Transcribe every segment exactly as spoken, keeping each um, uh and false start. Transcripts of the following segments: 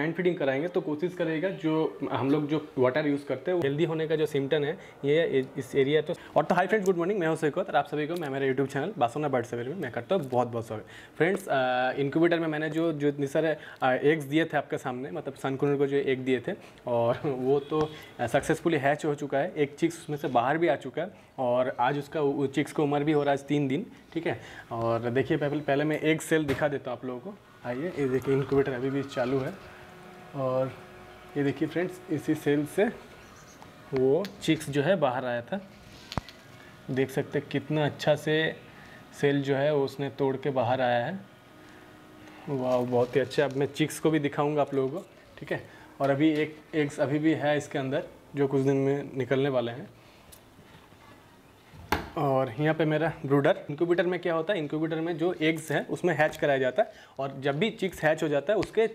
Hand feeding कराएंगे तो कोशिश करेगा जो हम लोग जो वाटर यूज़ करते हैं हेल्दी होने का जो सिम्टम है ये इस एरिया तो। और तो हाय फ्रेंड्स, गुड मॉर्निंग, मैं हूं शेखर और आप सभी को मैं मेरे YouTube channel Basona birds aviary में मैं करता हूँ बहुत बहुत स्वागत। फ्रेंड्स, इनक्यूबेटर में मैंने जो जो इतने सारे एग्स दिए थे आपके सामने, मतलब सनकुनर को जो एग दिए थे और वो तो सक्सेसफुली हैच हो चुका है। एक चिक्स उसमें से बाहर भी आ चुका है और आज उसका चिक्स को उम्र भी हो रहा है तीन दिन, ठीक है। और देखिए पहले मैं एग सेल दिखा देता हूँ आप लोगों को। आइए, ये देखिए इनक्यूबेटर अभी भी चालू है और ये देखिए फ्रेंड्स, इसी सेल से वो चिक्स जो है बाहर आया था। देख सकते हैं कितना अच्छा से सेल जो है उसने तोड़ के बाहर आया है। वाह, बहुत ही अच्छा। अब मैं चिक्स को भी दिखाऊंगा आप लोगों को, ठीक है। और अभी एक एग्स अभी भी है इसके अंदर जो कुछ दिन में निकलने वाले हैं। और यहाँ पे मेरा ब्रूडर। इनक्यूबेटर में क्या होता है, इनक्यूबेटर में जो एग्स हैं उसमें हैच कराया जाता है और जब भी चिक्स हैच हो जाता है उसके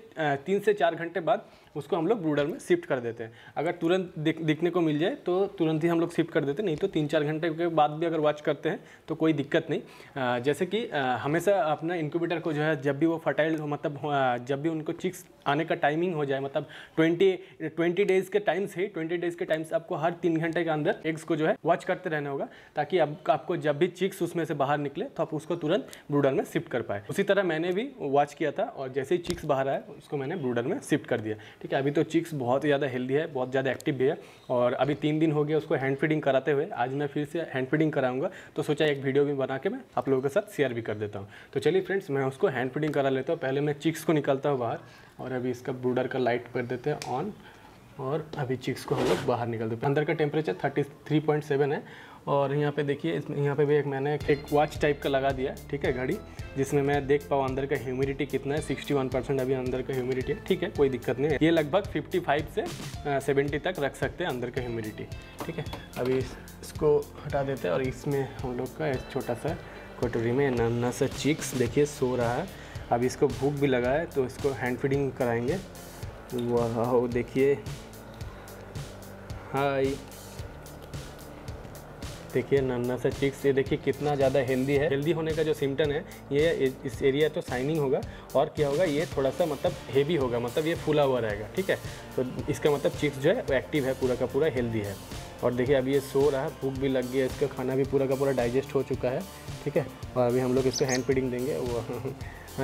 तीन से चार घंटे बाद उसको हम लोग ब्रूडर में शिफ्ट कर देते हैं। अगर तुरंत दिख, दिखने को मिल जाए तो तुरंत ही हम लोग शिफ्ट कर देते हैं, नहीं तो तीन चार घंटे के बाद भी अगर वॉच करते हैं तो कोई दिक्कत नहीं। आ, जैसे कि आ, हमेशा अपना इनक्यूबेटर को जो है जब भी वो फर्टाइल हो, मतलब आ, जब भी उनको चिक्स आने का टाइमिंग हो जाए, मतलब ट्वेंटी ट्वेंटी डेज़ के टाइम से ही ट्वेंटी डेज़ के टाइम से आपको हर तीन घंटे के अंदर एग्स को जो है वॉच करते रहना होगा ताकि अब आप, आपको जब भी चिक्स उसमें से बाहर निकले तो आप उसको तुरंत ब्रूडर में शिफ्ट कर पाए। उसी तरह मैंने भी वॉच किया था और जैसे ही चिक्स बाहर आए उसको मैंने ब्रूडर में शिफ्ट कर दिया, ठीक है। अभी तो चिक्स बहुत ज़्यादा हेल्दी है, बहुत ज़्यादा एक्टिव भी है और अभी तीन दिन हो गया उसको हैंड फीडिंग कराते हुए। आज मैं फिर से हैंड फीडिंग कराऊंगा तो सोचा एक वीडियो भी बना के मैं आप लोगों के साथ शेयर भी कर देता हूँ। तो चलिए फ्रेंड्स, मैं उसको हैंड फीडिंग करा लेता हूँ। पहले मैं चिक्स को निकालता हूँ बाहर और अभी इसका ब्रूडर का लाइट कर देते हैं ऑन और अभी चिक्स को हम लोग बाहर निकाल देते हैं। अंदर का temperature thirty three point seven है और यहाँ पे देखिए इसमें यहाँ पे भी एक मैंने एक वॉच टाइप का लगा दिया, ठीक है, घड़ी, जिसमें मैं देख पाऊँ अंदर का ह्यूमिडिटी कितना है। इकसठ परसेंट अभी अंदर का ह्यूमिडिटी है, ठीक है, कोई दिक्कत नहीं है। ये लगभग पचपन से सत्तर तक रख सकते हैं अंदर का ह्यूमिडिटी, ठीक है। अभी इसको हटा देते हैं और इसमें हम लोग का एक छोटा सा कटोरी में नन्हा सा चिक्स देखिए सो रहा है। अभी इसको भूख भी लगा है तो इसको हैंड फीडिंग कराएँगे। वाह, देखिए, हाय, देखिए नन्ना सा चिक्स, ये देखिए कितना ज़्यादा हेल्दी है। हेल्दी होने का जो सिम्टम है ये इस एरिया तो शाइनिंग होगा और क्या होगा, ये थोड़ा सा मतलब हेवी होगा, मतलब ये फूला हुआ रहेगा, ठीक है। तो इसका मतलब चिक्स जो है एक्टिव है, पूरा का पूरा हेल्दी है। और देखिए अभी ये सो रहा है, भूख भी लग गई है, इसका खाना भी पूरा का पूरा डाइजेस्ट हो चुका है, ठीक है। और अभी हम लोग इसको हैंड फीडिंग देंगे। वो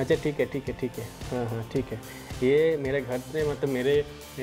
अच्छा, ठीक है ठीक है ठीक है, हाँ हाँ ठीक है। ये मेरे घर में, मतलब मेरे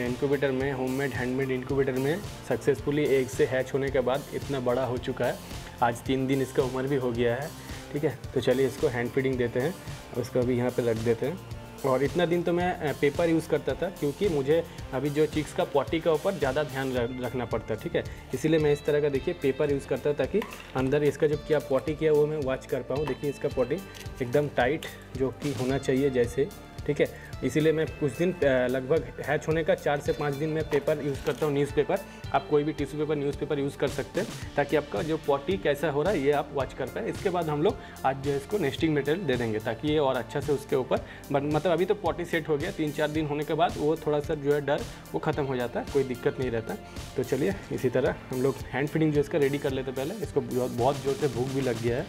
इनक्यूबेटर में, होममेड हैंडमेड इनक्यूबेटर में सक्सेसफुली एग से हैच होने के बाद इतना बड़ा हो चुका है। आज तीन दिन इसका उम्र भी हो गया है, ठीक है। तो चलिए इसको हैंड फीडिंग देते हैं, उसको अभी यहाँ पे रख देते हैं। और इतना दिन तो मैं पेपर यूज़ करता था क्योंकि मुझे अभी जो चिक्स का पॉटी का ऊपर ज़्यादा ध्यान रखना पड़ता है, ठीक है। इसीलिए मैं इस तरह का देखिए पेपर यूज़ करता था ताकि अंदर इसका जो क्या पॉटी किया वो मैं वॉच कर पाऊँ। देखिए इसका पॉटी एकदम टाइट जो कि होना चाहिए जैसे, ठीक है। इसीलिए मैं कुछ दिन लगभग हैच होने का चार से पाँच दिन मैं पेपर यूज़ करता हूँ, न्यूज़पेपर। आप कोई भी टिश्यू पेपर न्यूज़पेपर यूज़ कर सकते हैं ताकि आपका जो पॉटी कैसा हो रहा है ये आप वॉच कर पाए। इसके बाद हम लोग आज जो है इसको नेस्टिंग मटेरियल दे देंगे ताकि ये और अच्छा से उसके ऊपर, मतलब अभी तो पॉटी सेट हो गया। तीन चार दिन होने के बाद वो थोड़ा सा जो है डर वो ख़त्म हो जाता है, कोई दिक्कत नहीं रहता। तो चलिए इसी तरह हम लोग हैंड फीडिंग जो इसका रेडी कर लेते पहले। इसको बहुत ज़ोर से भूख भी लग गया है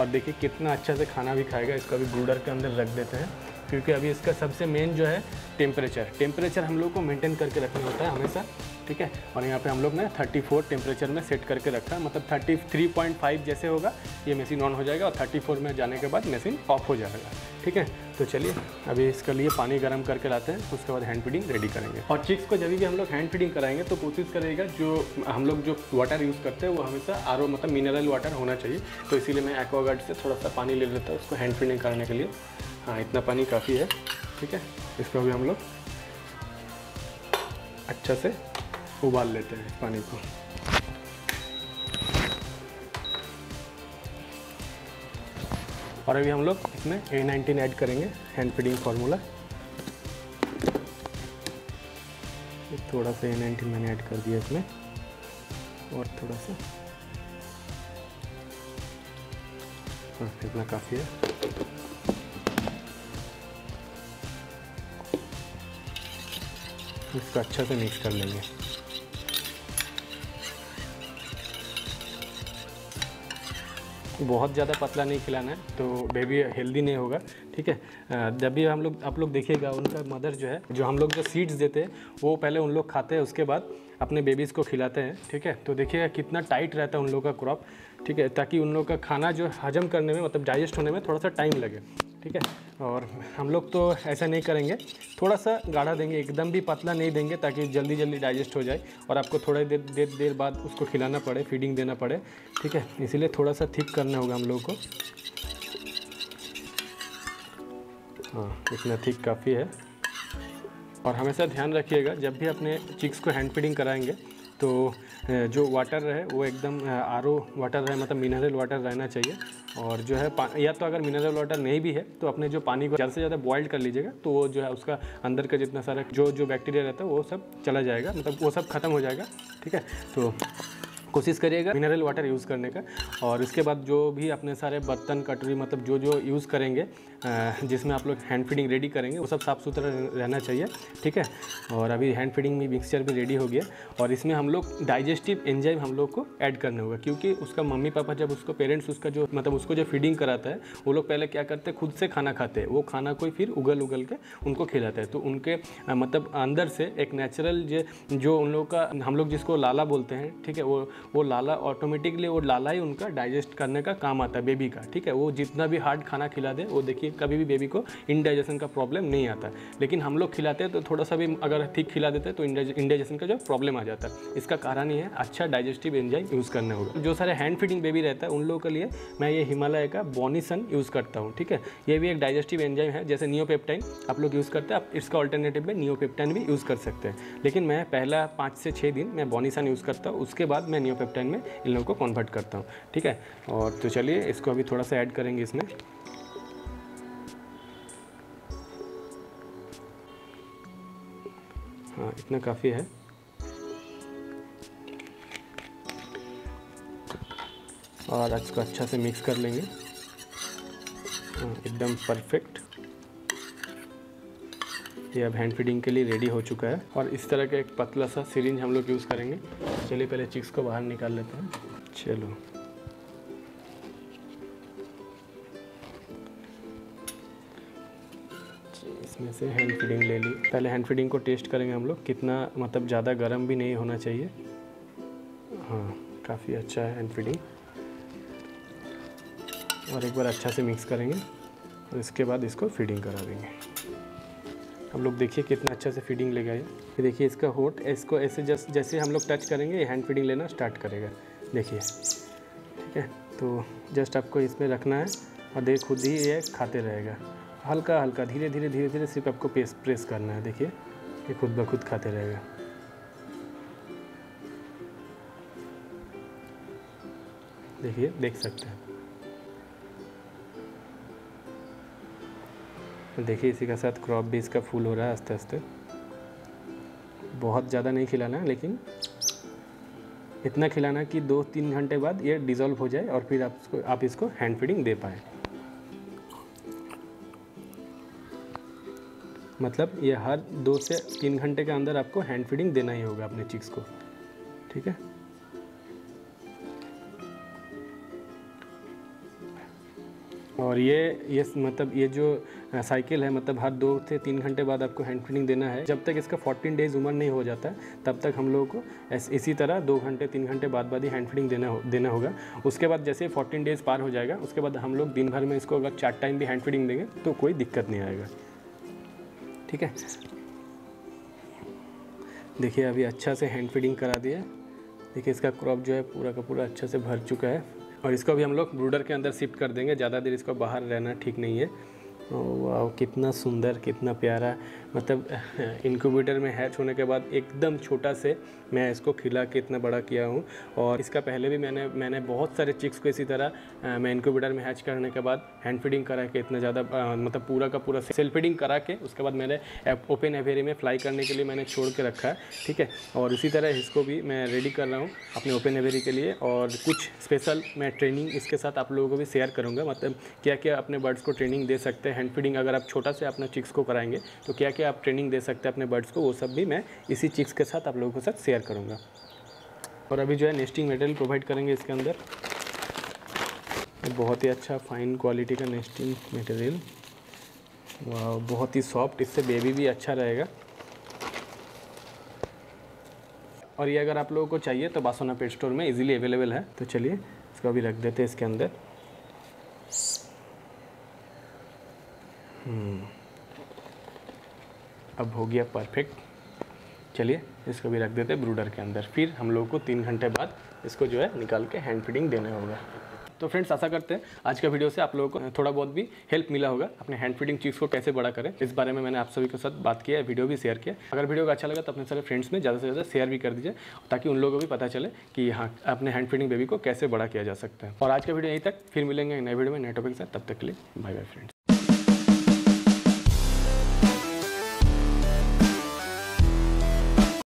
और देखिए कितना अच्छा से खाना भी खाएगा। इसको अभी ब्रूडर के अंदर रख देते हैं क्योंकि अभी इसका सबसे मेन जो है टेम्परेचर टेम्परेचर हम लोग को मेंटेन करके रखना होता है हमेशा, ठीक है। और यहाँ पे हम लोग ने चौंतीस टेम्परेचर में सेट करके रखा, मतलब तैंतीस पॉइंट पाँच जैसे होगा ये मशीन ऑन हो जाएगा और चौंतीस में जाने के बाद मशीन ऑफ हो जाएगा, ठीक है। तो चलिए अभी इसके लिए पानी गर्म करके लाते हैं, उसके बाद हैंड फीडिंग रेडी करेंगे। और चिक्स को जब भी हम लोग हैंड फीडिंग कराएंगे तो कोशिश करेगा जो हम लोग जो वाटर यूज़ करते हैं वो हमेशा आर ओ, मतलब मिनरल वाटर होना चाहिए। तो इसीलिए मैं एक्वागार्ड से थोड़ा सा पानी ले लेता हूँ उसको हैंड फीडिंग कराने के लिए। हाँ, इतना पानी काफ़ी है, ठीक है। इसको भी हम लोग अच्छा से उबाल लेते हैं पानी को। और अभी हम लोग इसमें ए नाइनटीन ऐड करेंगे, हैंड फीडिंग फार्मूला। थोड़ा सा ए नाइनटीन मैंने ऐड कर दिया इसमें और थोड़ा सा, हाँ इतना काफ़ी है। इसको अच्छा से मिक्स कर लेंगे। बहुत ज़्यादा पतला नहीं खिलाना है तो बेबी हेल्दी नहीं होगा, ठीक है। जब भी हम लोग आप लोग देखिएगा उनका मदर जो है, जो हम लोग जो सीड्स देते हैं वो पहले उन लोग खाते हैं, उसके बाद अपने बेबीज़ को खिलाते हैं, ठीक है। तो देखिएगा कितना टाइट रहता है उन लोग का क्रॉप, ठीक है, ताकि उन लोग का खाना जो हजम करने में मतलब डाइजेस्ट होने में थोड़ा सा टाइम लगे, ठीक है। और हम लोग तो ऐसा नहीं करेंगे, थोड़ा सा गाढ़ा देंगे, एकदम भी पतला नहीं देंगे ताकि जल्दी जल्दी डाइजेस्ट हो जाए और आपको थोड़ा देर देर देर बाद उसको खिलाना पड़े, फीडिंग देना पड़े, ठीक है। इसीलिए थोड़ा सा थिक करना होगा हम लोगों को, हाँ इतना थिक काफ़ी है। और हमेशा ध्यान रखिएगा जब भी अपने चिक्स को हैंड फीडिंग कराएंगे तो जो वाटर रहे वो एकदम आर ओ वाटर रहे, मतलब मिनरल वाटर रहना चाहिए। और जो है या तो अगर मिनरल वाटर नहीं भी है तो अपने जो पानी को ज़्यादा से ज़्यादा बॉयल कर लीजिएगा, तो वो जो है उसका अंदर का जितना सारा जो जो बैक्टीरिया रहता है वो सब चला जाएगा, मतलब वो सब ख़त्म हो जाएगा, ठीक है। तो कोशिश करिएगा मिनरल वाटर यूज़ करने का। और इसके बाद जो भी अपने सारे बर्तन कटोरी मतलब जो जो यूज़ करेंगे जिसमें आप लोग हैंड फीडिंग रेडी करेंगे वो सब साफ़ सुथरा रहना चाहिए, ठीक है। और अभी हैंड फीडिंग में मिक्सचर भी रेडी हो गया और इसमें हम लोग डाइजेस्टिव एंजाइम हम लोग को ऐड करना होगा, क्योंकि उसका मम्मी पापा जब उसको पेरेंट्स उसका जो मतलब उसको जो फीडिंग कराता है वो लोग पहले क्या करते हैं, खुद से खाना खाते हैं, वो खाना को फिर उगल उगल के उनको खिलाते हैं। तो उनके मतलब अंदर से एक नेचुरल जो उन लोग का हम लोग जिसको लाला बोलते हैं, ठीक है, वो वो लाला ऑटोमेटिकली वो लाला ही उनका डाइजेस्ट करने का काम आता है बेबी का, ठीक है। वो जितना भी हार्ड खाना खिला दे वो देखिए कभी भी बेबी को इंडाइजेशन का प्रॉब्लम नहीं आता, लेकिन हम लोग खिलाते हैं तो थोड़ा सा भी अगर ठीक खिला देते हैं तो इंडाइजेशन का जो प्रॉब्लम आ जाता है। इसका कारण ये है अच्छा डाइजेस्टिव एंजाइम यूज़ करना होगा। जो सारे हैंड फीडिंग बेबी रहता है उन लोगों के लिए मैं ये हिमालय का बोनेसन यूज़ करता हूँ, ठीक है। ये भी एक डाइजेस्टिव एंजाइम है, जैसे नियोपेप्टाइन आप लोग यूज़ करते हैं, आप इसका ऑल्टरनेटिव में नियोपेप्टाइन भी यूज़ कर सकते हैं, लेकिन मैं पहला पाँच से छः दिन मैं बोनेसन यूज़ करता हूँ, उसके बाद मैं नियोपेप्टाइन में इन लोगों को कन्वर्ट करता हूँ, ठीक है। और तो चलिए इसको अभी थोड़ा सा ऐड करेंगे इसमें, हाँ इतना काफ़ी है। और इसको अच्छा से मिक्स कर लेंगे, हाँ एकदम परफेक्ट। ये अब हैंड फीडिंग के लिए रेडी हो चुका है। और इस तरह का एक पतला सा सिरिंज हम लोग यूज़ करेंगे। चलिए पहले चिक्स को बाहर निकाल लेते हैं। चलो इसमें से हैंड फीडिंग ले ली। पहले हैंड फीडिंग को टेस्ट करेंगे हम लोग, कितना मतलब ज़्यादा गर्म भी नहीं होना चाहिए। हाँ काफ़ी अच्छा है हैंड फीडिंग। और एक बार अच्छा से मिक्स करेंगे और इसके बाद इसको फीडिंग करा देंगे। आप लोग देखिए कितना अच्छा से फीडिंग लेगा ये। देखिए इसका होट, इसको ऐसे जस जैसे हम लोग टच करेंगे ये हैंड फीडिंग लेना स्टार्ट करेगा, देखिए, ठीक है। तो जस्ट आपको इसमें रखना है और देख खुद ही ये खाते रहेगा, हल्का हल्का धीरे धीरे धीरे धीरे सिर्फ आपको प्रेस प्रेस करना है। देखिए ये खुद ब खुद खाते रहेगा। देखिए देख सकते हैं। देखिए इसी के साथ क्रॉप भी इसका फूल हो रहा है आस्ते आस्ते। बहुत ज़्यादा नहीं खिलाना है, लेकिन इतना खिलाना कि दो तीन घंटे बाद ये डिज़ोल्व हो जाए और फिर आप इसको आप इसको हैंड फीडिंग दे पाए। मतलब ये हर दो से तीन घंटे के अंदर आपको हैंड फीडिंग देना ही होगा अपने चिक्स को, ठीक है। और ये ये मतलब ये जो साइकिल है, मतलब हर दो से तीन घंटे बाद आपको हैंड फीडिंग देना है। जब तक इसका फोर्टीन डेज़ उम्र नहीं हो जाता तब तक हम लोगों को इस, इसी तरह दो घंटे तीन घंटे बाद बाद ही हैंड फीडिंग देना हो देना होगा। उसके बाद जैसे फोर्टीन डेज़ पार हो जाएगा उसके बाद हम लोग दिन भर में इसको अगर चार टाइम भी हैंड फीडिंग देंगे तो कोई दिक्कत नहीं आएगा, ठीक है। देखिए अभी अच्छा से हैंड फीडिंग करा दिया। देखिए इसका क्रॉप जो है पूरा का पूरा अच्छा से भर चुका है। और इसको भी हम लोग ब्रूडर के अंदर शिफ्ट कर देंगे, ज़्यादा देर इसको बाहर रहना ठीक नहीं है। वाह कितना सुंदर, कितना प्यारा, मतलब इनक्यूबेटर में हैच होने के बाद एकदम छोटा से मैं इसको खिला के इतना बड़ा किया हूँ। और इसका पहले भी मैंने मैंने बहुत सारे चिक्स को इसी तरह आ, मैं इनक्यूबेटर में हैच करने के बाद हैंड फीडिंग करा के इतना ज़्यादा मतलब पूरा का पूरा सेल्फ फीडिंग करा के उसके बाद मैंने ओपन एवियरी में फ्लाई करने के लिए मैंने छोड़ के रखा है, ठीक है। और इसी तरह इसको भी मैं रेडी कर रहा हूँ अपने ओपन एवियरी के लिए। और कुछ स्पेशल मैं ट्रेनिंग इसके साथ आप लोगों को भी शेयर करूँगा, मतलब क्या क्या अपने बर्ड्स को ट्रेनिंग दे सकते हैं। हैंड फीडिंग अगर आप छोटा से अपने चिक्स को कराएंगे तो क्या क्या आप ट्रेनिंग दे सकते हैं अपने बर्ड्स को, वो सब भी मैं इसी चिक्स के साथ आप लोगों के साथ शेयर करूँगा। और अभी जो है नेस्टिंग मटेरियल प्रोवाइड करेंगे इसके अंदर, बहुत ही अच्छा फाइन क्वालिटी का नेस्टिंग मटेरियल। वाह, बहुत ही सॉफ्ट, इससे बेबी भी अच्छा रहेगा। और ये अगर आप लोगों को चाहिए तो बासोना पेट स्टोर में इजीली अवेलेबल है। तो चलिए इसको अभी रख देते हैं इसके अंदर। अब हो गया परफेक्ट। चलिए इसको भी रख देते हैं ब्रूडर के अंदर। फिर हम लोगों को तीन घंटे बाद इसको जो है निकाल के हैंड फीडिंग देने होगा। तो फ्रेंड्स, आशा करते हैं आज का वीडियो से आप लोगों को थोड़ा बहुत भी हेल्प मिला होगा अपने हैंड फीडिंग चीज़ को कैसे बड़ा करें। इस बारे में मैंने आप सभी के साथ बात किया है, वीडियो भी शेयर किया। अगर वीडियो को अच्छा लगा तो अपने सारे फ्रेंड्स में ज़्यादा से ज़्यादा शेयर भी कर दीजिए, ताकि उन लोगों को भी पता चले कि हाँ, अपने हैंड फीडिंग बेबी को कैसे बड़ा किया जा सकता है। और आज का वीडियो यहीं तक, फिर मिलेंगे नए वीडियो में नए टॉपिक से। तब तक के लिए बाय बाय फ्रेंड्स।